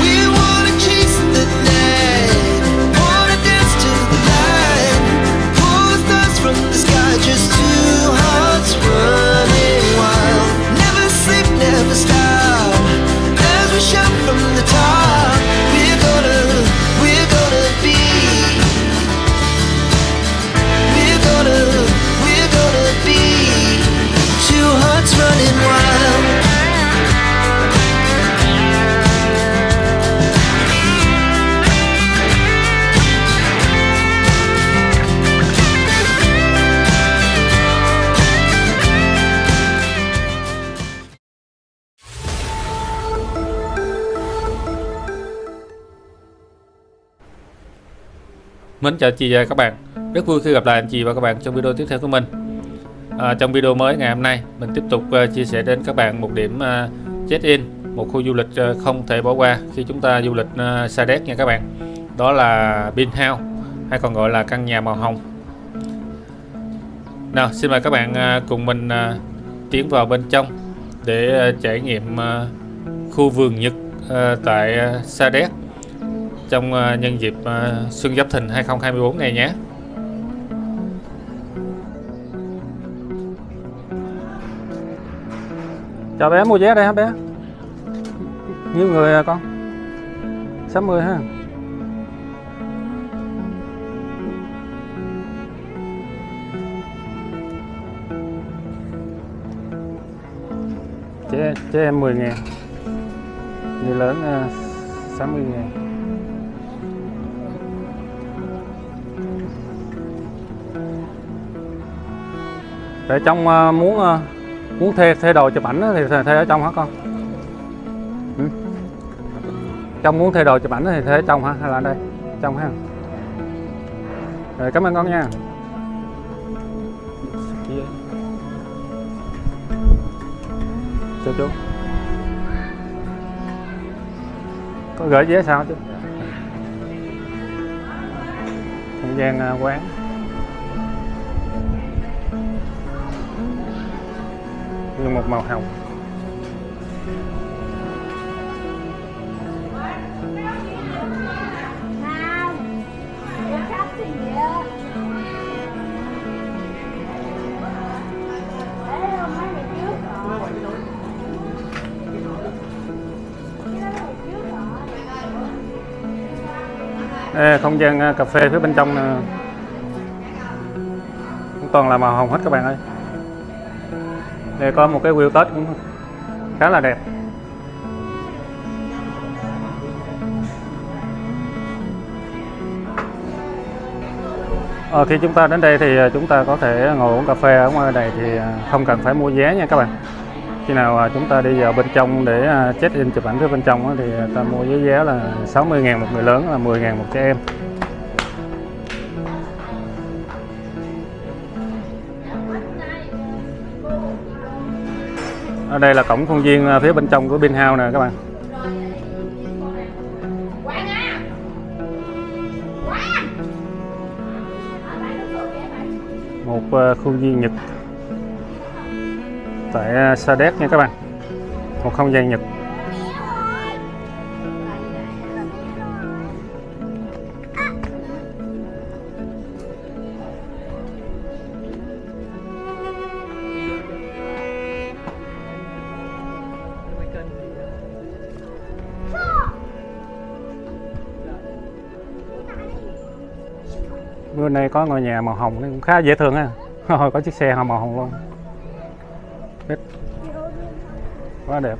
We wanna chase the night, wanna dance to the light, pull the stars from the sky, just two hearts running wild. Never sleep, never stop. Mến chào chị và các bạn, rất vui khi gặp lại anh chị và các bạn trong video tiếp theo của mình. Trong video mới ngày hôm nay, mình tiếp tục chia sẻ đến các bạn một điểm check-in, một khu du lịch không thể bỏ qua khi chúng ta du lịch Sa Đéc nha các bạn. Đó là Pink House, hay còn gọi là căn nhà màu hồng. Nào, xin mời các bạn cùng mình tiến vào bên trong để trải nghiệm khu vườn Nhật tại Sa Đéc trong nhân dịp Xuân Giáp Thìn 2024 này nhé. Chào bé, mua vé đây hả bé? Nhiều người à con? 60 ha. Trẻ em 10.000, người lớn 60.000. Để trong muốn thuê đồ chụp ảnh thì thuê ở trong hả con? Ừ. Trong muốn thuê đồ chụp ảnh thì thuê ở trong hả? Hay là ở đây? Trong ha. Rồi, cảm ơn con nha. Chào chú. Có gửi vé sao chứ? Không gian quán. Dùng một màu hồng. Ê, không gian cà phê phía bên trong nè, cũng toàn là màu hồng hết các bạn ơi. Đây có một cái view Tết cũng khá là đẹp. Khi chúng ta đến đây thì chúng ta có thể ngồi uống cà phê ở ngoài này thì không cần phải mua vé nha các bạn. Khi nào chúng ta đi vào bên trong để check in chụp ảnh phía bên trong thì ta mua với vé là 60.000 một người lớn, là 10.000 một trẻ em. Ở đây là cổng công viên phía bên trong của Pink House nè các bạn. một khu viên Nhật tại Sa Đéc nha các bạn, một không gian Nhật. Bữa nay có ngôi nhà màu hồng cũng khá dễ thương ha. Rồi có chiếc xe màu hồng luôn. Hết. Quá đẹp.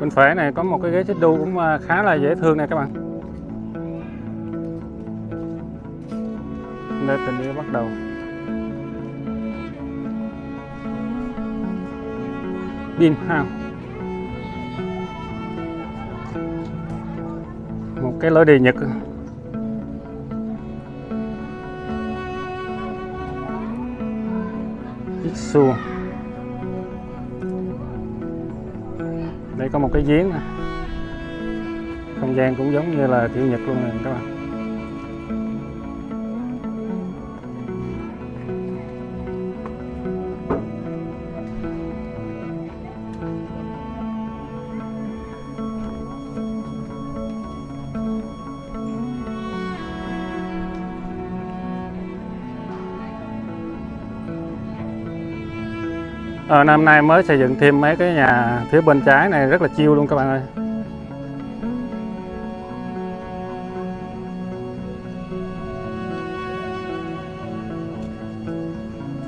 Bên phải này có một cái ghế xích đu cũng khá là dễ thương này các bạn. Đây tình yêu bắt đầu. Pink House. Một cái lối đi Nhật. Xuân. Đây có một cái giếng, không gian cũng giống như là kiểu Nhật luôn nè các bạn. Năm nay mới xây dựng thêm mấy cái nhà phía bên trái này, rất là chill luôn các bạn ơi.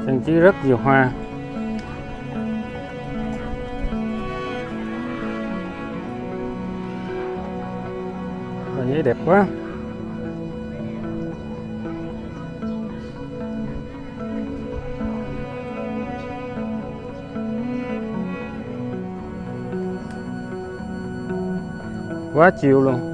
Trang trí rất nhiều hoa. Và giấy đẹp quá. Quá chiều luôn.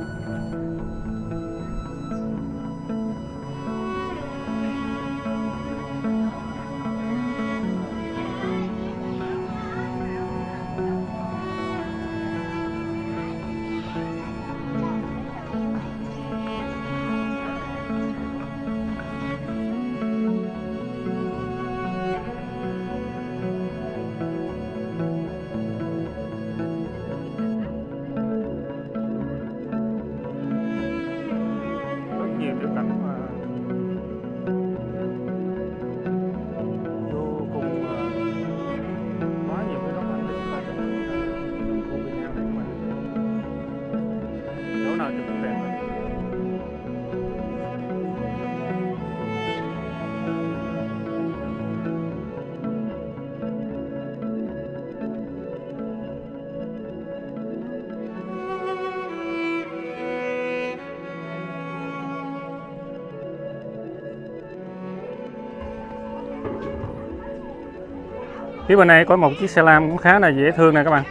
Phía bên này có một chiếc xe lam cũng khá là dễ thương nè các bạn.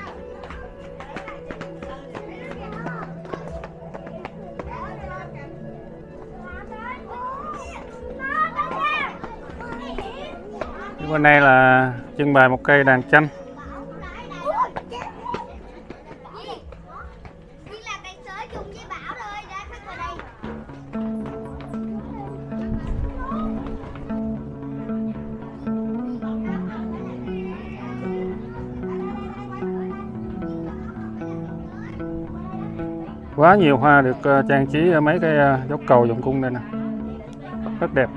Phía bên này là trưng bày một cây đàn tranh. Quá nhiều hoa được trang trí mấy cái dốc cầu vòng cung đây nè, rất đẹp.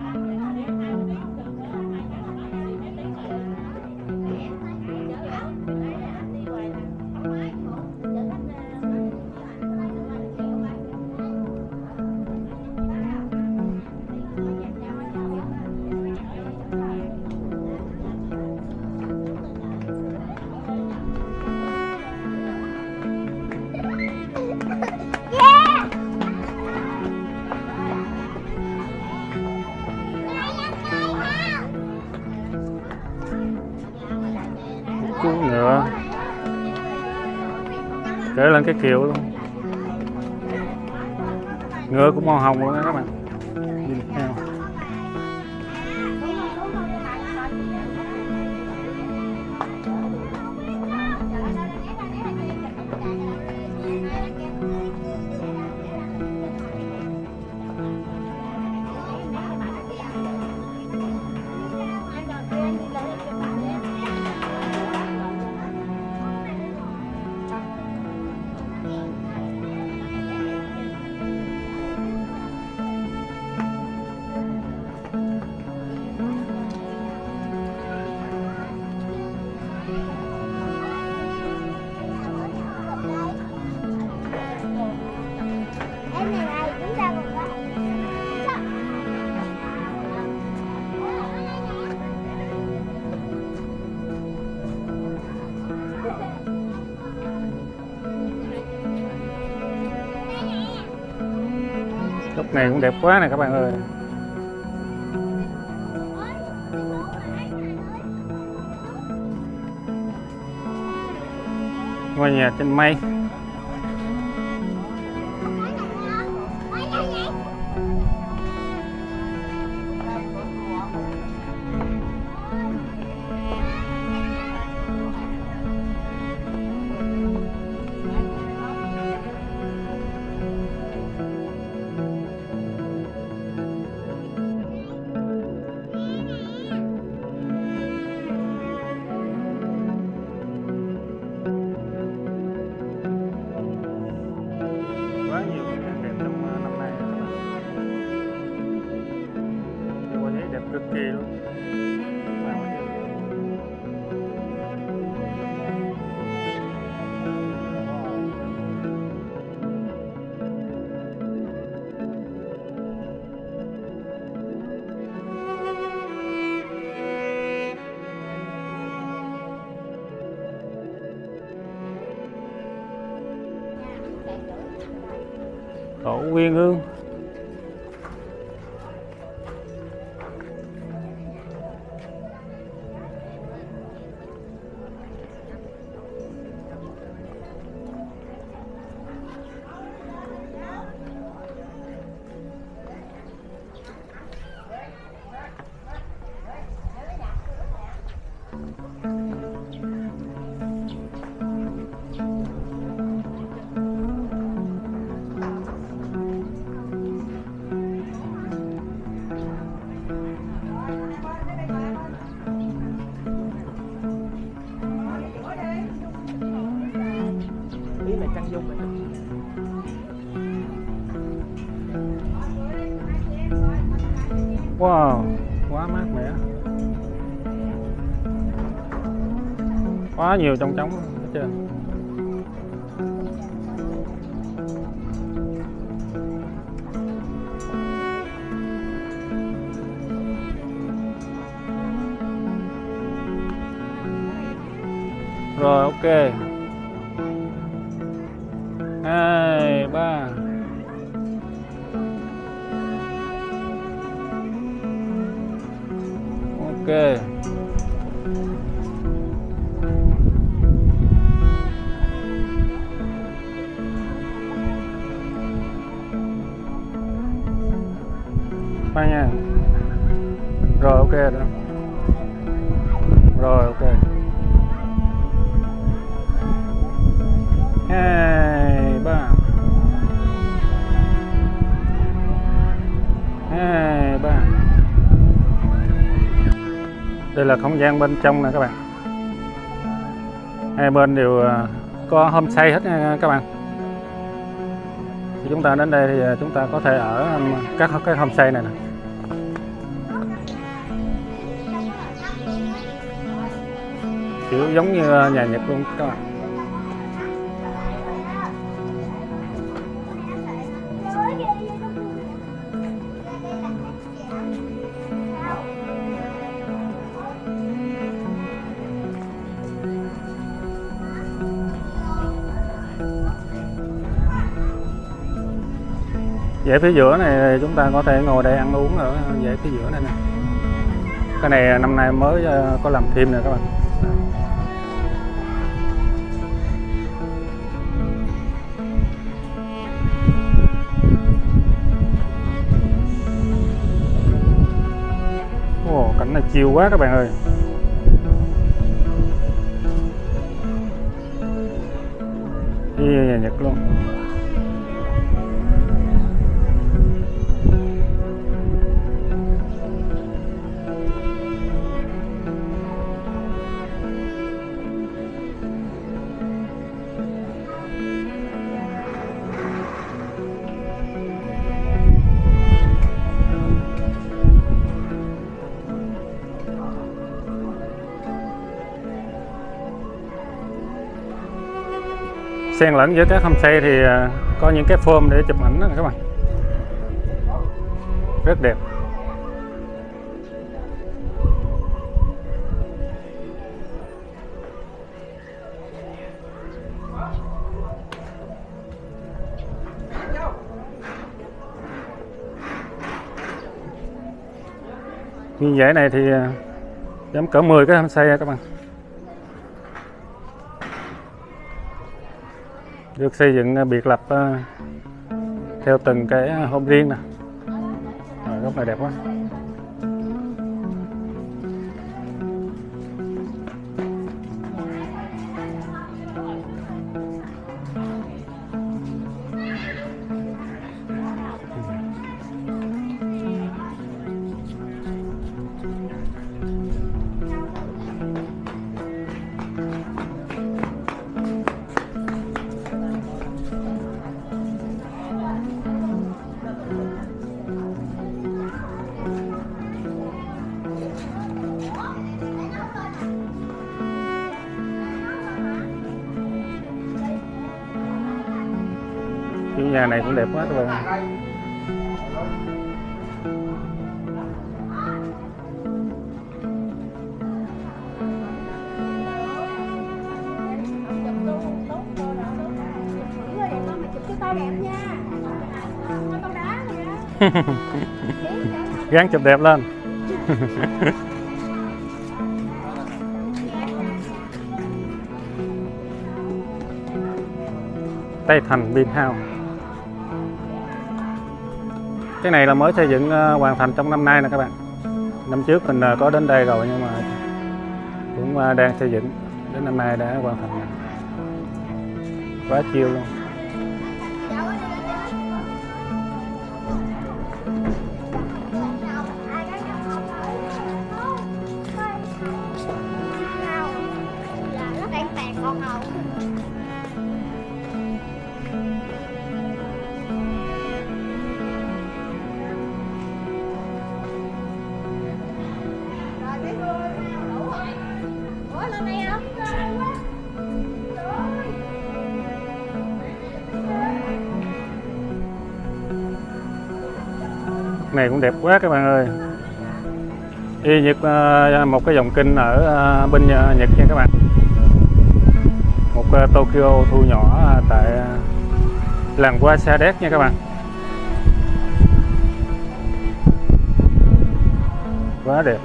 nữa, kể lên cái kiệu luôn, ngựa cũng màu hồng luôn đó các bạn. Nhìn theo góc này cũng đẹp quá nè các bạn ơi. Ngôi nhà trên mây. Tổ Nguyên Hương. Wow, quá mát mẻ, quá nhiều trong trống hết trơn. Rồi ok, 2, 3. Ok. Ba nha. Rồi ok rồi. Rồi ok. 2, 3. 2, 3. Đây là không gian bên trong nè các bạn. Hai bên đều có homestay hết nha các bạn. Thì chúng ta đến đây thì chúng ta có thể ở các cái homestay này nè. Kiểu giống như nhà Nhật luôn các bạn. Dãy phía giữa này chúng ta có thể ngồi đây ăn uống ở dãy phía giữa này nè. Cái này năm nay mới có làm thêm nè các bạn. cảnh này chiều quá các bạn ơi. Ý nhà Nhật luôn. Xen lẫn giữa các homestay thì có những cái form để chụp ảnh đó các bạn, rất đẹp. Như vậy này thì dám cỡ 10 cái homestay các bạn, được xây dựng biệt lập theo từng cái home riêng nè. Góc này đẹp quá. Nhà này cũng đẹp quá các bạn. Gắng chụp đẹp lên. Tây Thành Pink House. Cái này là mới xây dựng hoàn thành trong năm nay nè các bạn. Năm trước mình có đến đây rồi nhưng mà cũng đang xây dựng, đến năm nay đã hoàn thành. Quá chiêu luôn. Này cũng đẹp quá các bạn ơi. Y như một cái dòng kinh ở bên Nhật nha các bạn. Một Tokyo thu nhỏ tại làng Hoa Sa Đéc nha các bạn. Quá đẹp.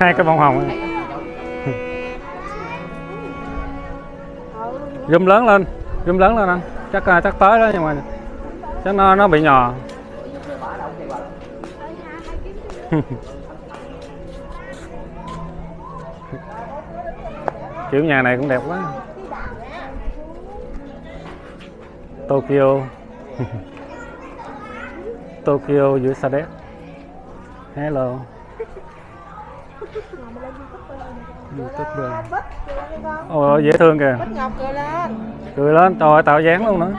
Hai cái bông hồng zoom lớn lên anh, chắc tới đó nhưng mà chắc nó bị nhò. Kiểu nhà này cũng đẹp quá, Tokyo. Tokyo giữa Sa Đéc. Hello. Ôi dễ thương kìa. Cười lên, trời ơi, tạo dáng luôn nữa.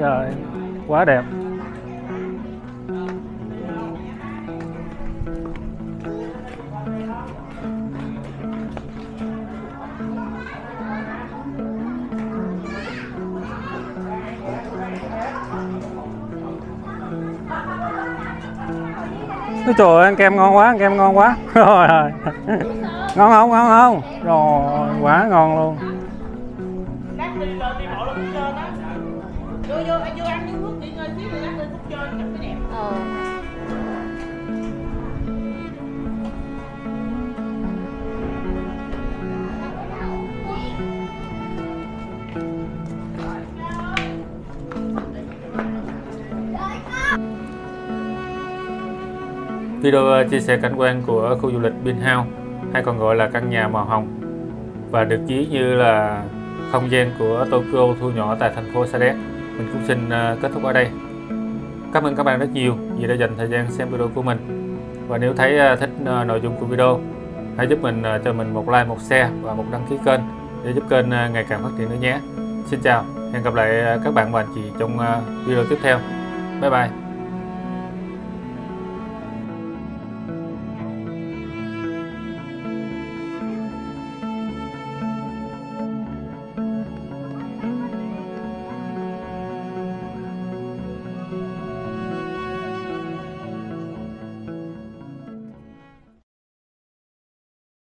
Trời, quá đẹp. Trời ơi, ăn kem ngon quá, ăn kem ngon quá. Rồi rồi. Ngon không? Ngon không? Rồi, quá ngon luôn. Video chia sẻ cảnh quan của khu du lịch Pink House hay còn gọi là căn nhà màu hồng và được ví như là không gian của Tokyo thu nhỏ tại thành phố Sa Đéc. Mình cũng xin kết thúc ở đây. Cảm ơn các bạn rất nhiều vì đã dành thời gian xem video của mình. Và nếu thấy thích nội dung của video, hãy giúp mình cho mình một like, một share và một đăng ký kênh để giúp kênh ngày càng phát triển nữa nhé. Xin chào, hẹn gặp lại các bạn và anh chị trong video tiếp theo. Bye bye.